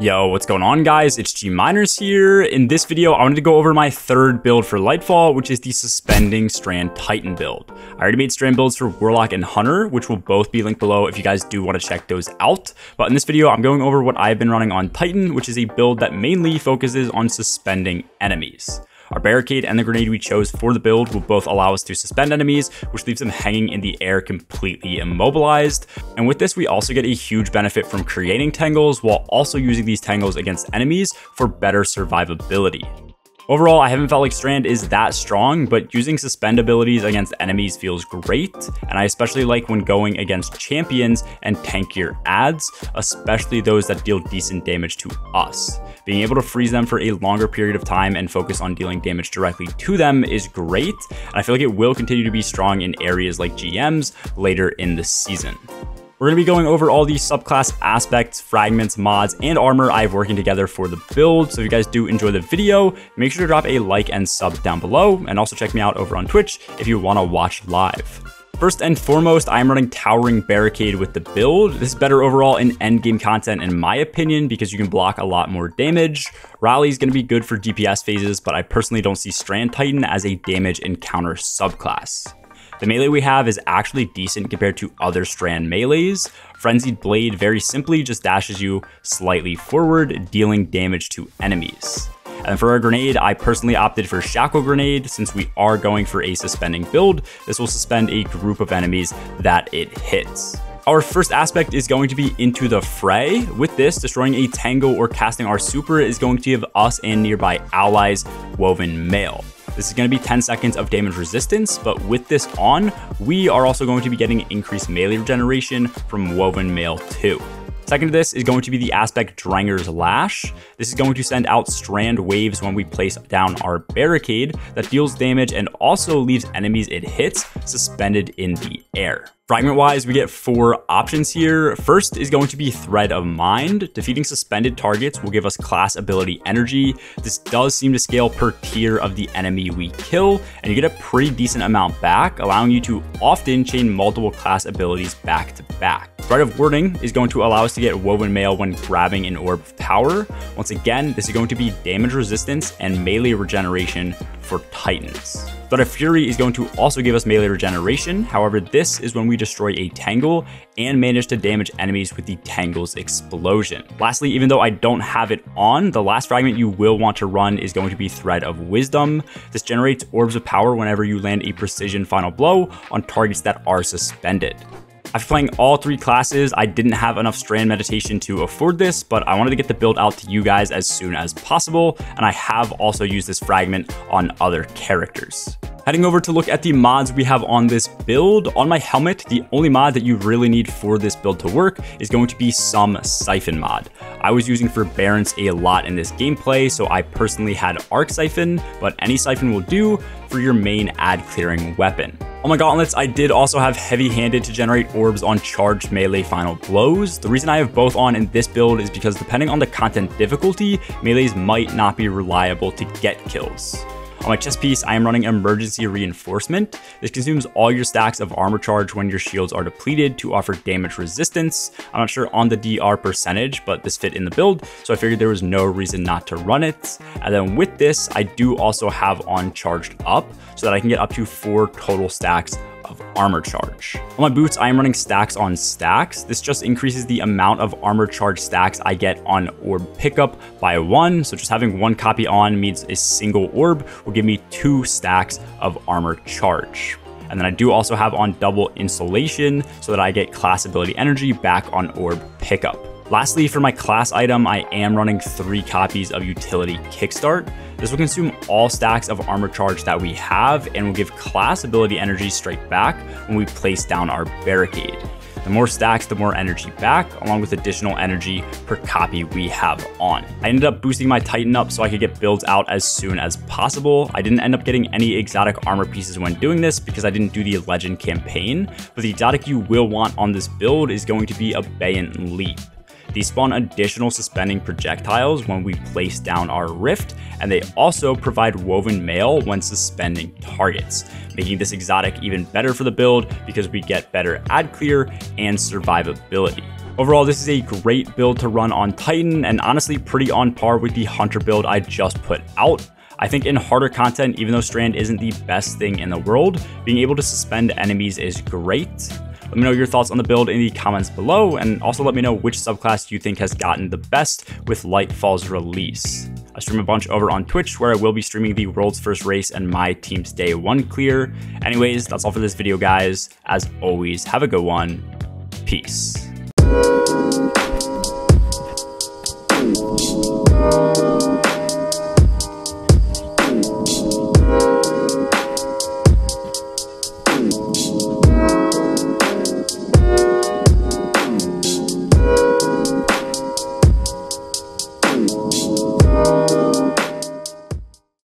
Yo, what's going on guys? It's Gminers here. In this video, I wanted to go over my third build for Lightfall, which is the Suspending Strand Titan build. I already made strand builds for Warlock and Hunter, which will both be linked below if you guys do want to check those out. But in this video, I'm going over what I've been running on Titan, which is a build that mainly focuses on suspending enemies. Our barricade and the grenade we chose for the build will both allow us to suspend enemies, which leaves them hanging in the air completely immobilized. And with this, we also get a huge benefit from creating tangles while also using these tangles against enemies for better survivability. Overall, I haven't felt like Strand is that strong, but using suspend abilities against enemies feels great, and I especially like when going against champions and tankier adds, especially those that deal decent damage to us. Being able to freeze them for a longer period of time and focus on dealing damage directly to them is great, and I feel like it will continue to be strong in areas like GMs later in the season. We're going to be going over all the subclass aspects, fragments, mods, and armor I have working together for the build. So if you guys do enjoy the video, make sure to drop a like and sub down below, and also check me out over on Twitch if you want to watch live. First and foremost, I'm running Towering Barricade with the build. This is better overall in endgame content in my opinion because you can block a lot more damage. Rally is going to be good for DPS phases, but I personally don't see Strand Titan as a damage encounter subclass. The melee we have is actually decent compared to other strand melees. Frenzied Blade very simply just dashes you slightly forward, dealing damage to enemies. And for our grenade, I personally opted for Shackle Grenade since we are going for a suspending build. This will suspend a group of enemies that it hits. Our first aspect is going to be Into the Fray. With this, destroying a tangle or casting our super is going to give us and nearby allies Woven Mail. This is going to be 10 seconds of damage resistance, but with this on, we are also going to be getting increased melee regeneration from Woven Mail 2. Second to this is going to be the aspect Dranger's Lash. This is going to send out strand waves when we place down our barricade that deals damage and also leaves enemies it hits suspended in the air. Fragment wise, we get four options here. First is going to be Thread of Mind. Defeating suspended targets will give us class ability energy. This does seem to scale per tier of the enemy we kill, and you get a pretty decent amount back, allowing you to often chain multiple class abilities back to back. Thread of Wording is going to allow us to get Woven Mail when grabbing an Orb of Power. Once again, this is going to be damage resistance and melee regeneration for Titans. Thread of Fury is going to also give us melee regeneration. However, this is when we destroy a tangle and manage to damage enemies with the tangle's explosion. Lastly, even though I don't have it on, the last fragment you will want to run is going to be Thread of Wisdom. This generates orbs of power whenever you land a precision final blow on targets that are suspended. After playing all three classes, I didn't have enough strand meditation to afford this, but I wanted to get the build out to you guys as soon as possible, and I have also used this fragment on other characters. Heading over to look at the mods we have on this build. On my helmet, the only mod that you really need for this build to work is going to be some Siphon mod. I was using Forbearance a lot in this gameplay, so I personally had Arc Siphon, but any Siphon will do for your main ad clearing weapon. On my gauntlets, I did also have Heavy Handed to generate orbs on charged melee final blows. The reason I have both on in this build is because depending on the content difficulty, melees might not be reliable to get kills. On my chest piece, I am running Emergency Reinforcement. This consumes all your stacks of armor charge when your shields are depleted to offer damage resistance. I'm not sure on the DR percentage, but this fit in the build, so I figured there was no reason not to run it. And then with this, I do also have on Charged Up so that I can get up to 4 total stacks of armor charge. On my boots, I am running Stacks on Stacks. This just increases the amount of armor charge stacks I get on orb pickup by 1. So just having 1 copy on means a single orb will give me 2 stacks of armor charge. And then I do also have on double insulation so that I get class ability energy back on orb pickup. Lastly, for my class item, I am running 3 copies of Utility Kickstart. This will consume all stacks of armor charge that we have and will give class ability energy straight back when we place down our barricade. The more stacks, the more energy back, along with additional energy per copy we have on. I ended up boosting my Titan up so I could get builds out as soon as possible. I didn't end up getting any exotic armor pieces when doing this because I didn't do the Legend campaign, but the exotic you will want on this build is going to be Abeyant Leap. These spawn additional suspending projectiles when we place down our rift, and they also provide Woven Mail when suspending targets, making this exotic even better for the build because we get better ad clear and survivability. Overall, this is a great build to run on Titan, and honestly pretty on par with the Hunter build I just put out. I think in harder content, even though Strand isn't the best thing in the world, being able to suspend enemies is great. Let me know your thoughts on the build in the comments below, and also let me know which subclass you think has gotten the best with Lightfall's release. I stream a bunch over on Twitch, where I will be streaming the world's first race and my team's day one clear. Anyways, that's all for this video, guys. As always, have a good one. Peace.